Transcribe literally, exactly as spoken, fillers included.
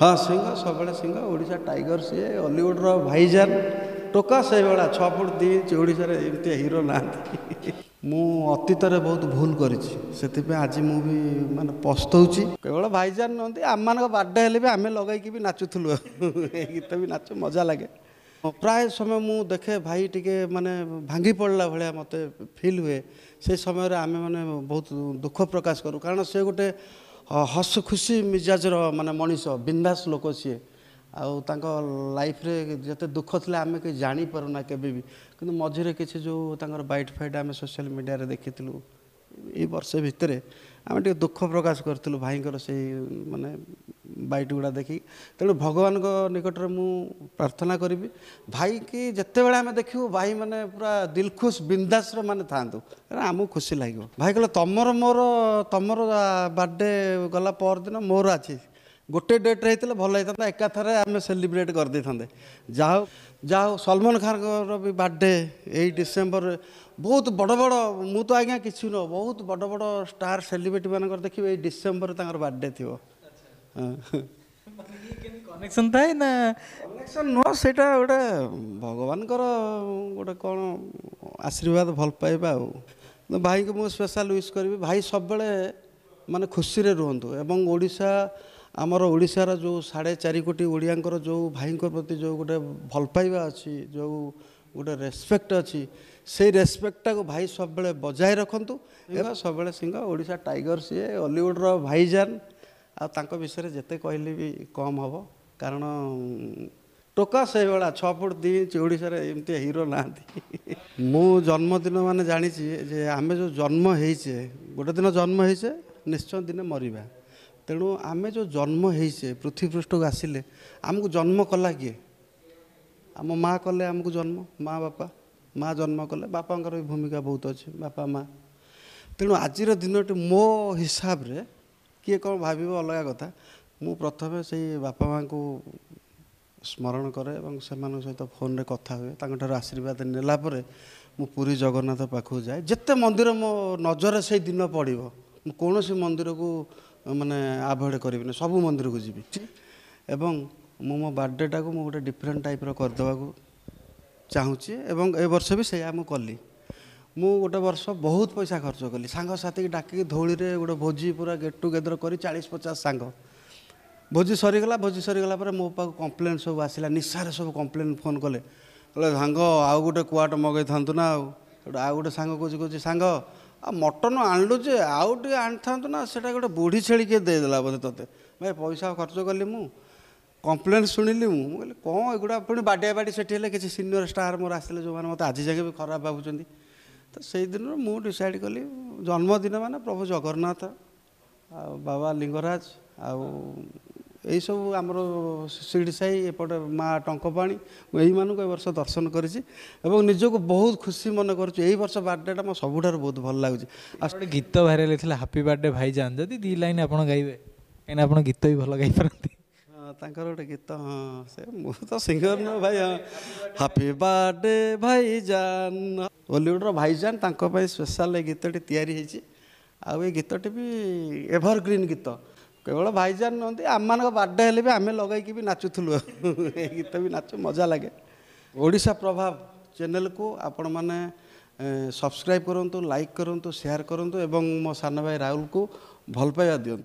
हाँ सिंह सब सिंह ओडिशा टाइगर सी हॉलीवुड भाईजान टोका से भाला छ फुट दी इंच ओडिशा एमती हीरो ना मु अतीत बहुत भूल कर आज मुझे मानते पस्ताऊँगी केवल भाईजान नुहत आम मान बार्थडे भी आम लगे भी नाचुलु गीत भी नाच मजा लगे प्राय समय मु देखे भाई टिके माने भांगी पड़ला भाया मत फिल हुए से समय आम मैंने बहुत दुख प्रकाश करूँ कारण से गोटे हस खुशी मिजाजर माने मनीष बिंदास लोक सी आउं लाइफ रे जिते दुख थे आम कहीं जापरूना केबी कि मझे किसी जो बैट फाइट आम सोशल मीडिया रे देखी ये वर्ष भितर आम टे दुख प्रकाश करूँ भाईंर से माने बैट गुड़ा देखी तेणु भगवान को निकट में मुझे प्रार्थना करी भाई की जिते बड़े आम देखू भाई माने पूरा दिलखुश बिंदास माने था आमको खुशी लगे भाई कहला तुमर मोर तुमर बर्थडे गला परदिन मोर अच्छी गोटे डेट रही भल होता एका थर आम सेलिब्रेट कर दे था जाओ जाओ सलमान खान भी बर्थडे यही डिसेम्बर बहुत बड़ बड़ मु तो आज्ञा कि नुह बहुत बड़ बड़ स्टार सेलिब्रिटी मान देखिए डिसेम्बर तक बर्थडे थी कनेक्शन था ना कनेक्शन नुह से गोटे भगवान गोटे कौन आशीर्वाद भल पाइबा भाई को मुझे स्पेशल विश करी भाई सब माने खुशी रुहतु एवं ओडिशा आमर ओडिशार जो साढ़े चार कोटी ओडिया जो भाई प्रति जो गोटे भल पाइबा अच्छी जो गोटे रेस्पेक्ट अच्छी से रेस्पेक्टा को भाई सब बजाय रखु सब सिंह ओडिशा टाइगर सी हॉलीवुड भाईजान आंक विषय जिते कहले भी कम हम कारण टोका से भाला छ फुट दी इंच ओडिशा एमती हीरो ना मु जन्मदिन माने जानी जे आमे जो जन्म होइछे गोटे दिन जन्म होइछे निश्चय दिन मरिबा तेणु आम जो जन्म होइछे पृथ्वी पृष्ठ को आसिले आमको जन्म कला किए आम माँ कले आमको जन्म माँ बापा माँ जन्म कले बापा भी भूमिका बहुत अच्छे बापा माँ तेणु आज दिन मो हिसाब रे किए कौन भाव अलग कथा मु प्रथम से बापा माँ को स्मरण करे और से सहित फोन रे कथा हुए तांकर आशीर्वाद नेलापर मु पुरी जगन्नाथ पाखु जाए जिते मंदिर मो नजर से दिन पड़ो मु कौन सी मंदिर को माने आभड करी सबू मंदिर को जी एवं मु मो बर्थडेटा को गोटे डिफरेन्ट टाइप्र करदेवा चाहूँगी एवं ए वर्ष भी से कली मु गोटे वर्ष बहुत पैसा खर्च कली सांगसाथी डाक धौली गोटे भोजी पूरा गेट टुगेदर कर चालीस पचास सांग भोजी सरीगला भोजी सरीगला पर मो पाक कंप्लेन सब आसला निशारे सब कंप्लेन फोन कले सांग आउ गोटे कुआट मगै था ना आउ गोटे सांग कौच कौच सांग आ मटन आणलु जे आउ टे आण था ना से गोटे बुढ़ी छेली किए देदेला बोले तोते भाई पैसा खर्च कली मु कंप्लेन शुणिली मुझे कौन एगुड़ा पुणी बाडिया बाड़ी से किसी सिनियर स्टार मोर आसले जो मैंने मत आज जाके भी खराब भावुँच तो से दिन मुझे डिसाइड कली जन्मदिन माने प्रभु जगन्नाथ आ बाबा लिंगराज आउ यही सब आमर शिड़ी साई एपटे माँ टंकपाणी यही मानक वर्ष दर्शन करी एवं निजक बहुत खुशी मन करुँच यही वर्ष बर्थडेटा मो सब बहुत भल लगुच गीत भाइराल होता हैप्पी बर्थडे भाईजान जब दी लाइन आप गाइबे कहीं आप गीत भी भल गाई पारती हाँ तांकर गोटे गीत हाँ से मु तो सिंगर न भाई हाँ हैप्पी बर्थडे भाईजान हॉलीवुड भाईजान तांको स्पेशल ये गीतटी तैयारी आउ ये गीतटी भी एवरग्रीन गीत केवल भाईजान नुहत आम मान बार्थडे भी आम लगे भी नाचुलु गीत भी नाच मजा लगे ओडिशा प्रभाव चैनल को आपण मैंने सब्सक्राइब करूँ लाइक करूँ शेयर करूँ एवं मो सान भाई राहुल को भल पाइबा दियंतु।